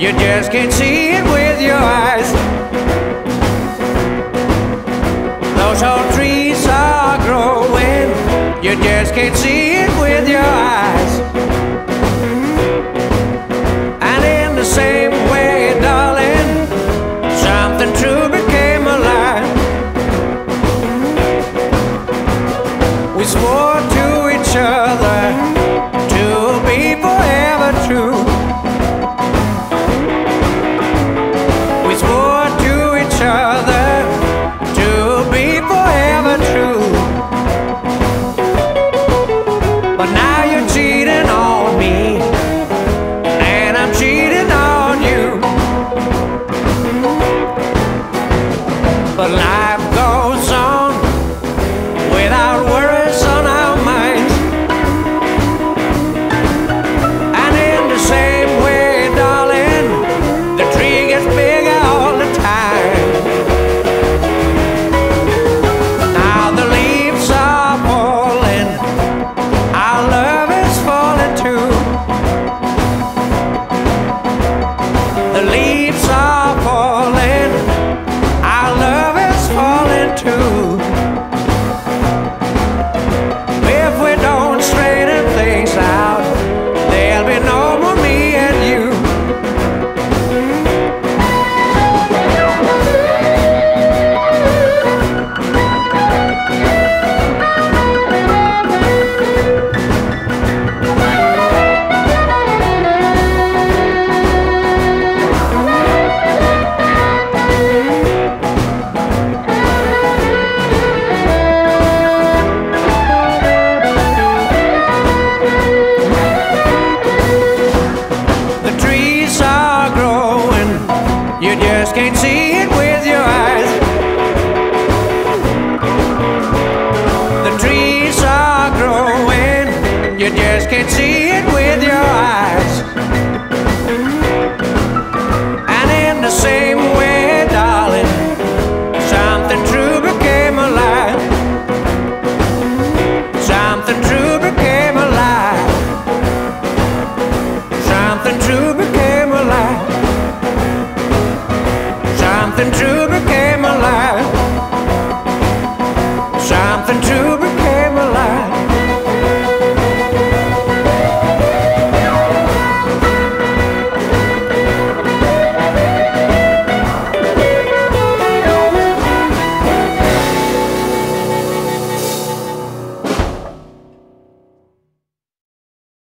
You just can't see it with your eyes. Those old trees are growing. You just can't see it with your eyes. And in the same way, darling, something true became alive. We swore to each other to be forever true. But life goes on without worries on our minds. And in the same way, darling, the tree gets bigger all the time. Now the leaves are falling, our love is falling too. The leaves are falling, our love too. If we don't straighten things out, there'll be no more me and you. You just can't see it.